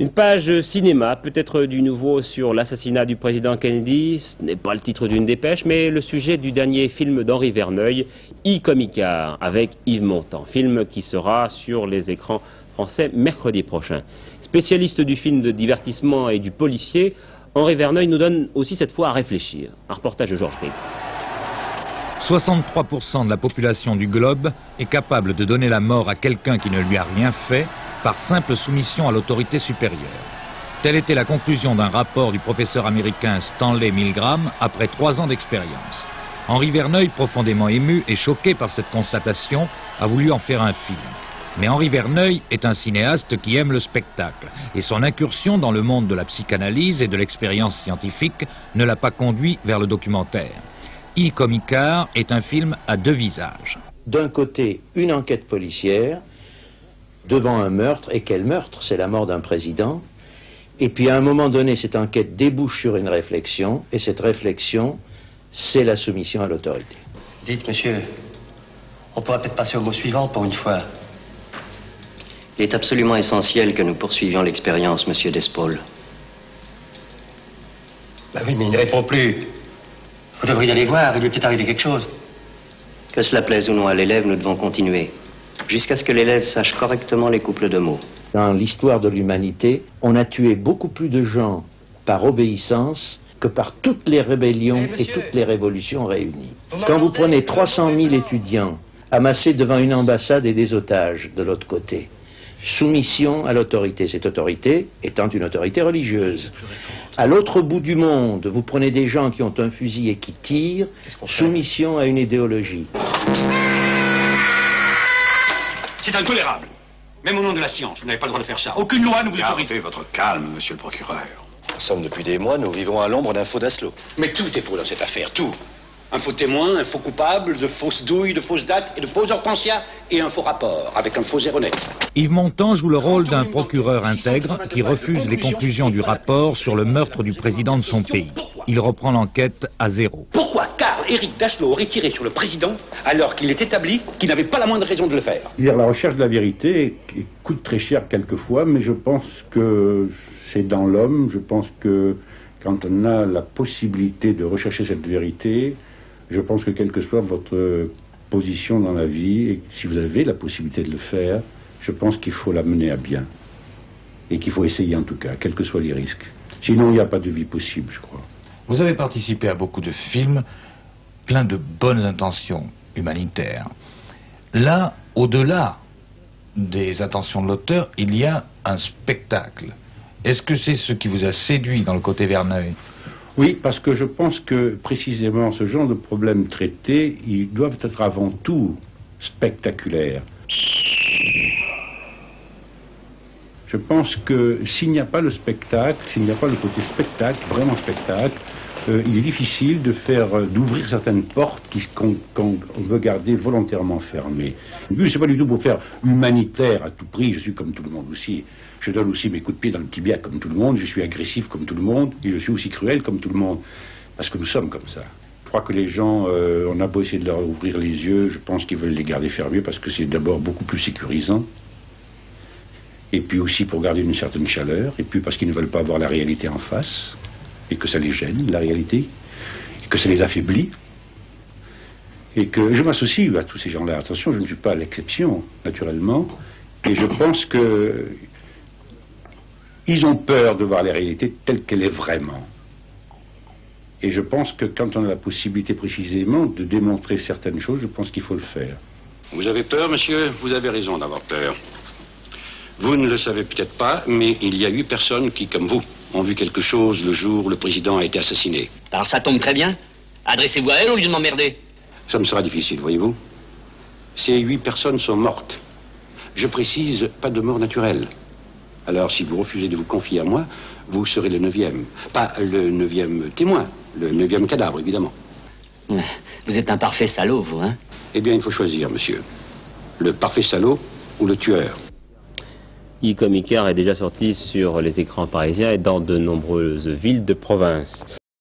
Une page cinéma, peut-être du nouveau sur l'assassinat du président Kennedy. Ce n'est pas le titre d'une dépêche, mais le sujet du dernier film d'Henri Verneuil, I comme Icare, avec Yves Montand. Film qui sera sur les écrans français mercredi prochain. Spécialiste du film de divertissement et du policier, Henri Verneuil nous donne aussi cette fois à réfléchir. Un reportage de Georges Péque. 63% de la population du globe est capable de donner la mort à quelqu'un qui ne lui a rien fait par simple soumission à l'autorité supérieure. Telle était la conclusion d'un rapport du professeur américain Stanley Milgram après 3 ans d'expérience. Henri Verneuil, profondément ému et choqué par cette constatation, a voulu en faire un film. Mais Henri Verneuil est un cinéaste qui aime le spectacle et son incursion dans le monde de la psychanalyse et de l'expérience scientifique ne l'a pas conduit vers le documentaire. I comme Icare est un film à 2 visages. D'un côté, une enquête policière devant un meurtre, et quel meurtre? C'est la mort d'un président. Et puis à un moment donné, cette enquête débouche sur une réflexion, et cette réflexion, c'est la soumission à l'autorité. Dites, monsieur, on pourra peut-être passer au mot suivant pour une fois. Il est absolument essentiel que nous poursuivions l'expérience, monsieur Despol. Bah oui, mais il ne répond plus. Vous devriez aller voir, il lui est peut-être arrivé quelque chose. Que cela plaise ou non à l'élève, nous devons continuer. Jusqu'à ce que l'élève sache correctement les couples de mots. Dans l'histoire de l'humanité, on a tué beaucoup plus de gens par obéissance que par toutes les rébellions et toutes les révolutions réunies. Quand vous prenez 300 000 étudiants amassés devant une ambassade et des otages de l'autre côté, soumission à l'autorité, cette autorité étant une autorité religieuse. À l'autre bout du monde, vous prenez des gens qui ont un fusil et qui tirent, soumission à une idéologie. C'est intolérable. Même au nom de la science, vous n'avez pas le droit de faire ça. Aucune loi ne vous autorise. Gardez votre calme, monsieur le procureur. Nous sommes depuis des mois, nous vivons à l'ombre d'un faux Dashlow. Mais tout est faux dans cette affaire, tout. Un faux témoin, un faux coupable, de fausses douilles, de fausses dates et de faux hortensias et un faux rapport avec un faux erroné. Yves Montand joue le rôle d'un procureur intègre qui refuse les conclusions du rapport sur le meurtre du président de son pays. Il reprend l'enquête à 0. Pourquoi Karl-Éric Dashlow aurait tiré sur le président alors qu'il est établi qu'il n'avait pas la moindre raison de le faire? La recherche de la vérité coûte très cher quelquefois, mais je pense que c'est dans l'homme. Je pense que quand on a la possibilité de rechercher cette vérité, je pense que quelle que soit votre position dans la vie, et si vous avez la possibilité de le faire, je pense qu'il faut la mener à bien. Et qu'il faut essayer en tout cas, quels que soient les risques. Sinon, il n'y a pas de vie possible, je crois. Vous avez participé à beaucoup de films, plein de bonnes intentions humanitaires. Là, au-delà des intentions de l'auteur, il y a un spectacle. Est-ce que c'est ce qui vous a séduit dans le côté Verneuil? Oui, parce que je pense que précisément ce genre de problèmes traités, ils doivent être avant tout spectaculaires. Je pense que s'il n'y a pas le spectacle, s'il n'y a pas le côté spectacle, vraiment spectacle, il est difficile de d'ouvrir certaines portes qu'on veut garder volontairement fermées. Le but, c'est pas du tout pour faire humanitaire à tout prix. Je suis comme tout le monde aussi. Je donne aussi mes coups de pied dans le tibia comme tout le monde. Je suis agressif comme tout le monde. Et je suis aussi cruel comme tout le monde. Parce que nous sommes comme ça. Je crois que les gens, on a beau essayer de leur ouvrir les yeux. Je pense qu'ils veulent les garder fermés parce que c'est d'abord beaucoup plus sécurisant. Et puis aussi pour garder une certaine chaleur. Et puis parce qu'ils ne veulent pas avoir la réalité en face. Et que ça les gêne, la réalité, et que ça les affaiblit, et que je m'associe à tous ces gens-là. Attention, je ne suis pas l'exception, naturellement, et je pense que ils ont peur de voir la réalité telle qu'elle est vraiment. Et je pense que quand on a la possibilité précisément de démontrer certaines choses, je pense qu'il faut le faire. Vous avez peur, monsieur? Vous avez raison d'avoir peur. Vous ne le savez peut-être pas, mais il y a 8 personnes qui, comme vous, ont vu quelque chose le jour où le président a été assassiné. Alors ça tombe très bien. Adressez-vous à elle au lieu de m'emmerder. Ça me sera difficile, voyez-vous. Ces 8 personnes sont mortes. Je précise, pas de mort naturelle. Alors si vous refusez de vous confier à moi, vous serez le 9e. Pas le 9e témoin, le 9e cadavre, évidemment. Vous êtes un parfait salaud, vous, hein? Eh bien, il faut choisir, monsieur. Le parfait salaud ou le tueur. I comme Icare est déjà sorti sur les écrans parisiens et dans de nombreuses villes de province.